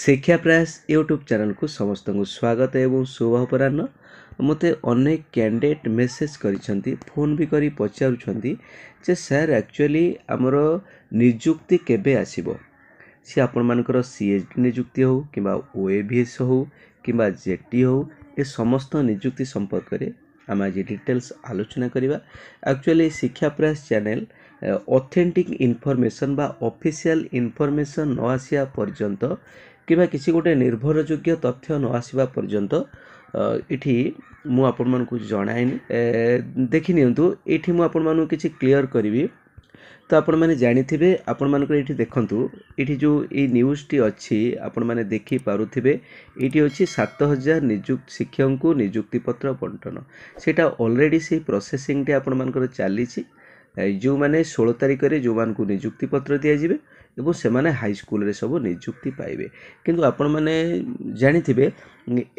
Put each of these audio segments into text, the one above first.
शिक्षा प्रयास YouTube channel को समस्त को स्वागत एवं शुभ अपराह्न। मते अनेक कैंडिडेट मेसेज करिसेंती, फोन भी करी पचारुछंती जे सर एक्चुअली आमर नियुक्ति केबे आसीबो। सी आपण मानकर सीएचडी नियुक्ति हो किबा OAVS हो किबा जेट टी हो, ए समस्त नियुक्ति संपर्क रे आम आज डिटेल्स आलोचना करिबा। Actually Shiksha Prayas channel authentic information बा ऑफिशियल इनफॉरमेशन न आसिया पर्यंत किबा किसी गोटे निर्भरयोग्य तथ्य न आसीबा पर्यंत इठी मु आपण मानकु जणाइनी देखि नियंतु। इठी मु आपण मानकु किछि क्लियर करिवि तो आपण माने जानिथिबे। आपण मानकु इठी देखंतु, इठी जो ई न्यूज़ टी अछि आपण माने देखि पारुथिबे। इठी अछि 7000 नियुक्त शिक्षक को नियुक्ति पत्र बंटन, सेटा ऑलरेडी से प्रोसेसिंग टी आपण मानकर चलिछि। जो मैंने 16 तारीख रे जो मानकु नियुक्ति पत्र दियाजिबे एवं से माने हाई स्कूल रे सब नियुक्ति पाइबे। किंतु आपण माने जानिथिबे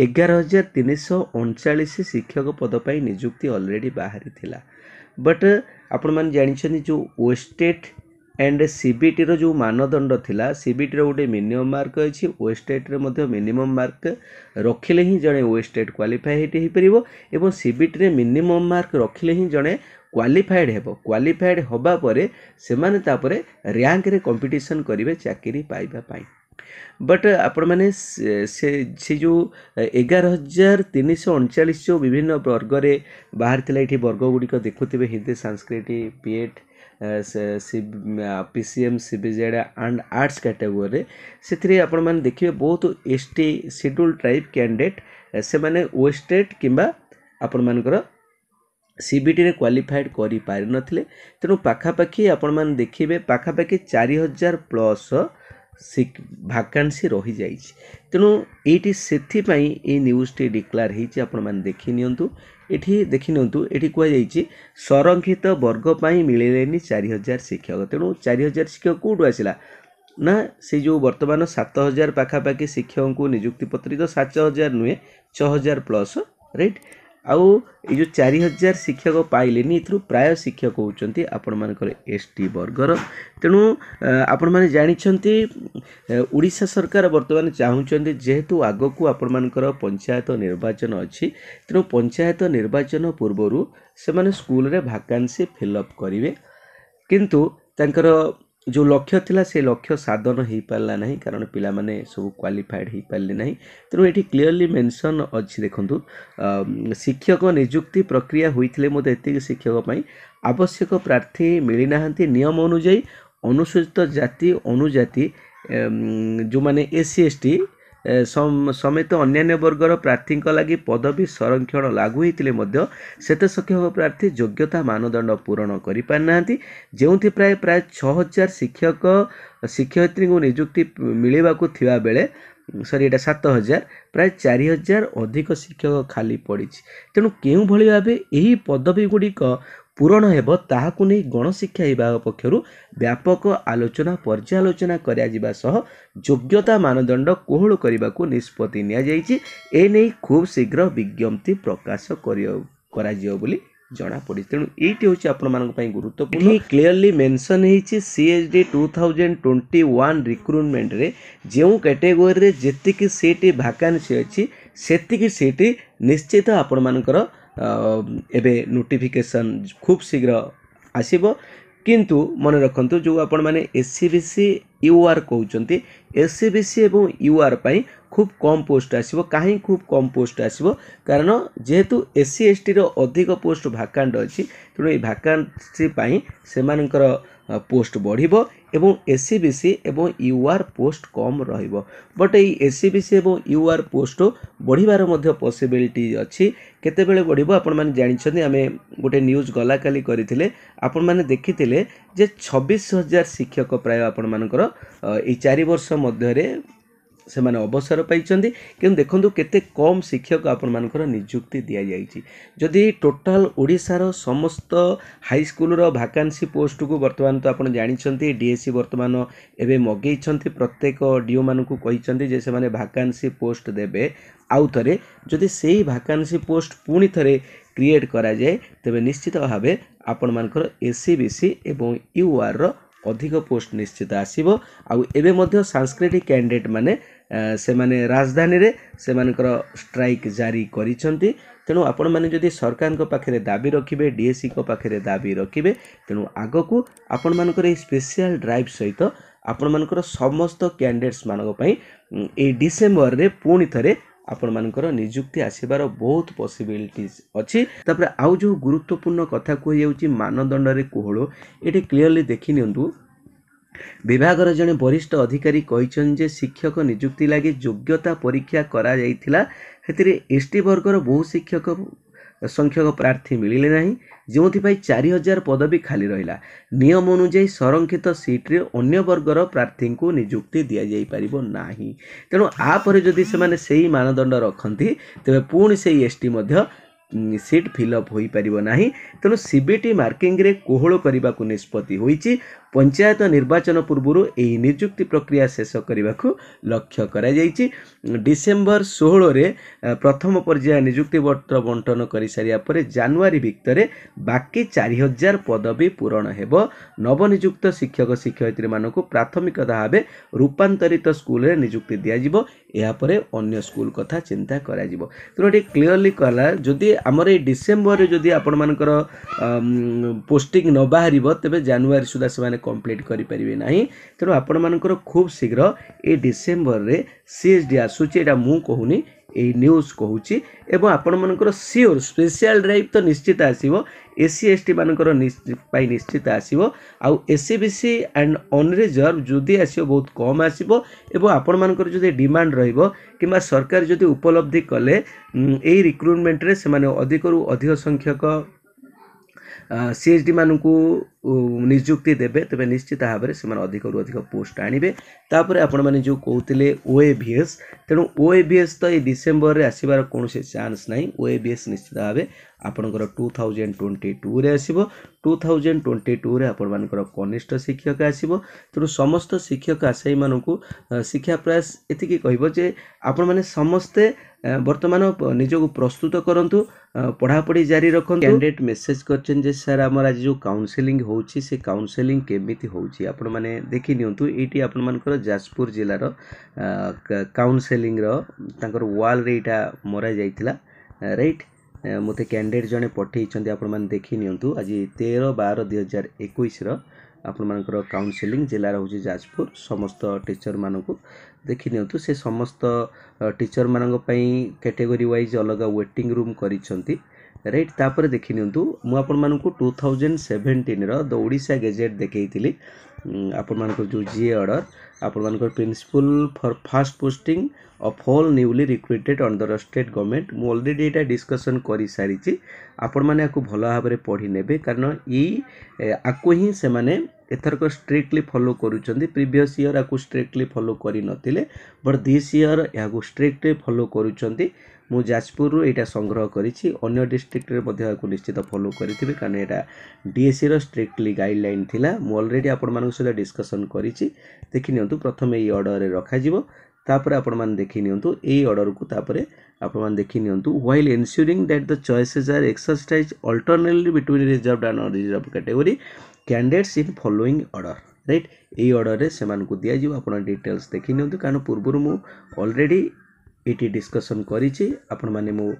11339 शिक्षक पद पाई नियुक्ति ऑलरेडी बाहरी थिला। बट आपण माने जानिछनि जो वेस्टेड एंड सीबीटी रो जो मानदंड थिला, सीबीटी रो गोटे मिनिमम मार्क अछि, वेस्टेड रे मध्ये मिनिमम मार्क रखिले ही जने वेस्टेड क्वालिफाई हे परिबो एवं सीबीटी रे मिनिमम मार्क रखिले ही जने क्वालिफाइड हेबो। क्वालिफाइड होबा परे से माने तापरे रैंक रे कंपटीशन करिवे चाकरी पाइबा पाई। बट आपण माने से जो 11339 जो विभिन्न वर्ग रे बाहर थिला, इठी वर्ग गुडिक देखुथिबे Hindi Sanskrit P Ed P C M CBZ and arts category से आपण माने देखिए बहुत ST शेड्यूल ट्राइब कैंडिडेट से माने वेस्टेड किंबा आपण मानकर सीबीटी रे क्वालिफाइड करी पारि नथिले। तेनु पाखापाखी आपण मान देखिबे पाखापाखी 4000 प्लस भाकांसी रही जाइछि। तेनु एटी सेथि पई ए न्यूज़ टी डिक्लेयर हेछि, आपण मान देखि नियंतु। एठी देखि नियंतु, एठी कुआ जाइछि संरक्षित वर्ग पई मिलेलेनी 4000 शिक्षक। तेनु 4000 शिक्षक कोडु आसिला ना, से जो वर्तमान 7000 पाखापाखी शिक्षक को नियुक्ति पत्र तो 7000 नुहे 6000 प्लस राइट। आउ ये जो 4000 शिक्षक पाइले प्राय शिक्षक होती आपण मानकर ST वर्गर। तेणु आपण माने जानिछंती ओडिशा सरकार वर्तमान चाहूँगी जेहेतु आग को आपण मानकर पंचायत निर्वाचन अच्छी, तेणु पंचायत निर्वाचन पूर्वर से माने स्कूल रे भाकांसी फिलअप करेंगे। किंतु तांकर जो लक्ष्य थिला से लक्ष्य साधन हो पारा ना, कारण पिला माने सब क्वालिफाइड हो पारे ना। तेणु ये क्लीयरली मेंशन अच्छी देखंतु शिक्षक नियुक्ति प्रक्रिया होते मध्य शिक्षक आवश्यक प्रार्थी मिली ना। नियम अनुजाई अनुसूचित जाति अनुजाति जो माने SC ST समेत अन्य वर्गर प्रार्थी लगी पदवी संरक्षण लागू होते सेत शिक्षक प्रार्थी योग्यता मानदंड पूरण करें जो प्राय प्राय 6000 शिक्षक शिक्षयित्री को नियुक्ति मिलवा को थिबा बेले सरी एटा 7000 प्राय 4000 अधिक शिक्षक खाली पड़ी। तेणु केउ भली भाबे एही पदवी गुड़िक पूरण हेबो ताहाकु नै गणशिक्षा विभाग पक्षरु व्यापक आलोचना पर्यालोचना करा जिबा सह योग्यता मानदंड कोहळ करबाकू निष्पत्ति निया जाइछि। ए नै खूब शीघ्र विज्ञप्ति प्रकाश करा जियो बोली जना पड़ी। तेणु एटी होछि आपण मानक पई गुरुत्वपूर्ण। क्लियरली मेंशन हेछि CHD 2021 रिक्रुटमेंट रे जेउ कैटेगरी रे जेतिकि सीट भाकांसी अछि सेतिकि सीट निश्चित आपण मानकर एबे नोटिफिकेशन खूब शीघ्र आसीबो। किंतु मन रखंतु जो आपण माने SC BC UR कहउचंती SC BC एवं UR पई खूब कम पोस्ट आसीबो। काहे खूब कम पोस्ट आसीबो? कारण जेहेतु SC ST रो अधिक पोस्ट भाकांड अछि, तेणु ए भाकांसी पई सेमानकर पोस्ट बढ़िबो एवं SC BC एवं UR पोस्ट कम रहिबो। बट एई SC BC एवं UR पोस्ट बढ़िबार मध्य पॉसिबिलिटी अछि। केते बेले बढ़िबो आपण माने जानिछथि, आमे गोटे न्यूज़ गला काली करिथिले, आपण माने देखिथिले जे 26000 शिक्षक प्राय आपण मानकर एई 4 वर्ष मध्य रे से माने अवसर पाइछंदी। किंतु देखंतु केते कम शिक्षक आपण मानकर नियुक्ति दिया जाइछि। जदि टोटल ओडिसा रो समस्त हाई स्कूल रो भाकांसी पोस्ट को वर्तमान तो आपण जानिछंती DSC वर्तमान एबे मगेइछंती प्रत्येक डीओ मानकु कहिछंती जे से माने भाकांसी पोस्ट देबे। आउ थरे जदि सेही भाकांसी पोस्ट पुनी थरे क्रिएट करा जाय तेबे निश्चित भाबे आपण मानकर SC BC एवं UR रो अधिक पोस्ट निश्चित आसीबो। आउ एबे मध्य सांस्कृतिक कैंडिडेट माने से माने राजधानी रे से मानकर स्ट्राइक जारी करिसेंती। तेणु आपण माने जदि सरकार को पाखरे दाबी रखिबे, डीएससी को पाखरे दाबी रखिबे, तेणु आगकू आपण मानकर ए स्पेशल ड्राइव सहित आपण मानकर समस्त कैंडिडेट्स मानको पई ए डिसेंबर रे पुणी थरे आपण मानकर नियुक्ति आसीबार बहुत पॉसिबिलिटीज अछि। तापर आउ जो गुरुत्वपूर्ण कथा को हेउची मानदंड रे कोहलो एटे क्लियरली देखि नियंतु। विभागर जने वरिष्ठ अधिकारी कहिसन जे शिक्षक नियुक्ति लागे योग्यता परीक्षा करा जाइथिला, हेतिरे एसटी वर्गर बहु शिक्षक संख्यक प्रार्थी मिले ना, जो 4000 पदवी खाली रहा। नियम अनुजाई संरक्षित सीट्रे अन्य वर्गर प्रार्थी को नियुक्ति दि जापर ना। तेणु आपर जदि से मानदंड रखती तेरे पुणी से एसटी सीट फिलअप हो पार ना। तेणु सीबीटी मार्किंग रे कोहल करने को निष्पत्ति होईची। पंचायत निर्वाचन पूर्व यही नियुक्ति प्रक्रिया शेष करने को लक्ष्य करा जाईची। डिसेंबर 16 रे प्रथम पर्याय नियुक्ति पत्र बंटन कर सारापर जनवरी भितर बाकी 4000 पदवी पूरण हेब। नवनियुक्त शिक्षक शिक्षयित्री मानक प्राथमिकता भाव रूपांतरित स्कूल रे नियुक्ति दिया जिवो, यापर अन्य स्कूल कथा चिंता करा जिवो। तेणु ये क्लीयरली कहला जदि आमर ये डिसेंबर रे जदि आपण मानकर पोस्टिंग न बाहर तेबे जनवरी सुधा से कंप्लीट करि परिबे नाही। तेणु आपण मानकर खूब शीघ्र ए डिसेंबर रे सीएचडी आसुची, एटा मु कहूनी ए न्यूज कहूची। एवं आपण मानकर सियोर स्पेशल ड्राइव तो निश्चित आसीबो, एससी एसटी मानकर पाई निश्चित आसीबो। आउ एससीबीसी एंड अनरिजर्व जदि आसीबो बहुत कम आसीबो। एवं आपण मानकर जदि डिमांड रहिबो किबा सरकार जदि उपलब्धि कले ए रिक्रुटमेंट रे से माने अधिक रु अधिक संख्यक सीएचडी मानकू नियुक्ति देबे, तबे निश्चित भाव में से अधिक रु अधिक पोस्ट आनिबे। तापर आपण माने जो कहते OAVS, तेणु OAVS तो ये डिसेंबर रे आसीबार कौन से चान्स ना। OAVS निश्चित भाव आपणकर 2022 रे आसीबो। 2022 रे आपण मानकर कनिष्ठ शिक्षक आसीबो। तेणु समस्त शिक्षक आशायी मानकू शिक्षा प्रयास एतिकी कहबो जे आपण माने समस्ते वर्तमान निजको प्रस्तुत करंतु, पढ़ापढ़ी जारी रखंतु। कैंडिडेट मेसेज करछन जे सर हमर आज जो काउंसलिंग होउची से काउंसलिंग केमिति होउची आपण माने देखि नियंतु। एटी आपण मानकर जाजपुर जिल्लार काउंसलिंग रो तांकर वाल रे एटा मरा जाइतिला, राइट। मते कैंडिडेट जने पठेइछन्ती आपण माने देखि नियंतु। आज 13/12/2021 रो आपण मानकर काउंसलिंग जिल्लार होउची जाजपुर। समस्त टीचर मानकू देखि नियंतु। से समस्त टीचर मानक पई कैटेगरी वाइज अलग वेटिंग रूम करिसन्ती, राइट। तापर देखि नियंतु मु आपण मानकू 2017 रो द ओडिसा गेजेट देखैतिली। आपण मानकर जो जी ऑर्डर आपण मानकर principal for fast posting of all newly recruited under the state government, मु ऑलरेडी एटा डिस्कशन करी सारिची। आपण माने आकु भलो भाबरे पढ़ी नेबे, कारण ई आकु ही से माने एथरक स्ट्रिक्टली फॉलो करूछन्ती। प्रीवियस ईयर आकु स्ट्रिक्टली फॉलो करी नथिले, बट दिस ईयर याकु स्ट्रिक्टली फॉलो करूछन्ती। मु जाजपुर एटा संग्रह करिछि, अन्य डिस्ट्रिक्ट रे मध्ये आकु निश्चित फॉलो करिथिबे, कारण एटा डीएससी रो स्ट्रिक्टली गाइडलाइन थिला। मु ऑलरेडी आपण मानन सहित डिस्कशन करिछि। देखि नियंतु प्रथमे ई ऑर्डर रे रखा जिवो, तापर आपण मान देखि नियंतु ए ऑर्डर को। तापर आपण मान देखि नियंतु while ensuring that the choices are exercise alternately between reserved and unreserved category candidates in following order, right. ए ऑर्डर रे सेमान को दिया जिवो। आपण डिटेल्स देखि नियंतु, कारण पूर्व मु ऑलरेडी एटी डिस्कशन करिछि। आपण माने मो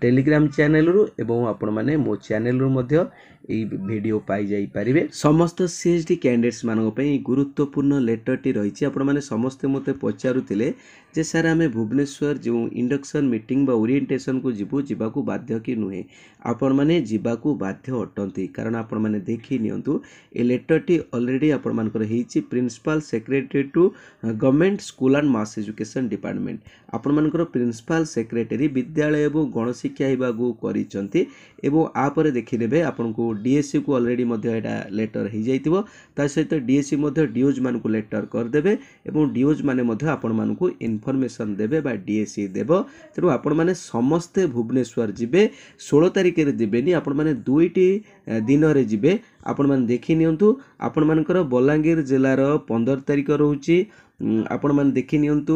टेलीग्राम चैनल रु एवं आपण माने मो चैनल रु मध्य एई वीडियो पाई जाई परिबे। समस्त सीएचडी कैंडिडेट्स मानक पई गुरुत्वपूर्ण लेटर टी रहिछि। आपण माने समस्त मते पचारुतिले जे सर आमे भुवनेश्वर जो इंडक्शन मीटिंग बा ओरिएंटेशन को जिबु, जिबाकू बाध्य कि नुहे। आपण माने जिबाकू बाध्य अटंती, कारण आपण माने देखि नियंतु ए लेटर टी ऑलरेडी आपण मानकर हेछि principal secretary to government school and mass education department. आपण मानकर प्रिंसिपल सेक्रेटरी विद्यालय एवं गणशिक्षा विभाग करिसंती। एवं आपर देखि नेबे आपण को डीएससी को ऑलरेडी मध्य एटा लेटर हे जाइतिबो। ता सहित डीएससी मध्य डीओज मान को लेटर कर देबे एवं डीओज माने मध्य आपण मान को इनफॉरमेशन देबे बा डीएससी देबो। तेणु आपण माने समस्ते भुवनेश्वर जिबे। 16 तारिख रे दिबेनी, आपण माने दुईटी दिन रे जिबे। आपण माने देखि नियंतु। आपण मानकर बलांगीर जिल्ला रो 15 तारिख रहउची, आपण मैंने देखी नियंतु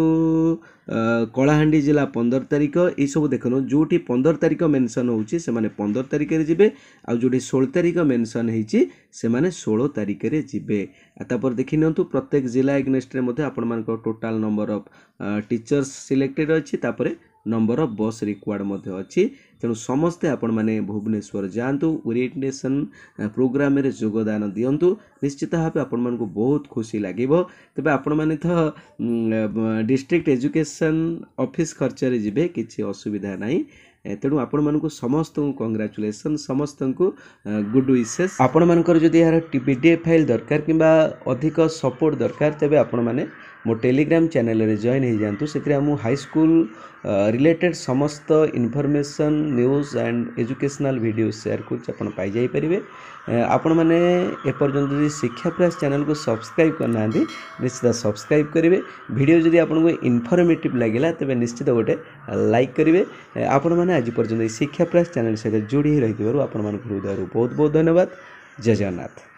कलाहांडी जिला 15 तारिख ये सब देखो जोटी 15 तारिख मेनसन होची से माने 15 तारिख रे जिबे आ जोटी 16 तारिख मेनसन होची से माने 16 तारिख रे जिबे। तापर देखी नियंतु प्रत्येक जिला एग्नेस्ट रे मध्ये आपण मान को total number of teachers selected अछि तापरे नंबर ऑफ बस रिक्वायर्ड मध्ये अछि। तेणु समस्ते आपण माने भुवनेश्वर जांतु ओरिएंटेशन प्रोग्राम रे योगदान दियंतु निश्चित भाव आपण मन को बहुत खुशी लागिबो। तबे आपण माने तो डिस्ट्रिक्ट एजुकेशन ऑफिस खर्च रे जिबे किछि असुविधा नाही। तेणु आपण मन को समस्त कंग्रेचुलेसन समस्त को गुड विशेस। आपण मानकर जदि यार पीडीएफ फाइल दरकार किबा अधिक सपोर्ट दरकार तबे आपण माने मो टेलीग्राम चैनल रे जॉइन हो जातु। से हाई स्कूल रिलेटेड समस्त information news and educational video share करेंगे। आपण मैंने एपर्तंत शिक्षा प्रयास चैनल को सब्सक्राइब करना निश्चित सब्सक्राइब करेंगे। वीडियो जदि आपको इनफॉर्मेटिव लगे तेज निश्चित गोटे लाइक करेंगे। आपण मैंने आज पर्यटन शिक्षा प्रयास चैनल सहित जोड़ी रही हृदय बहुत बहुत धन्यवाद। जय जगन्नाथ।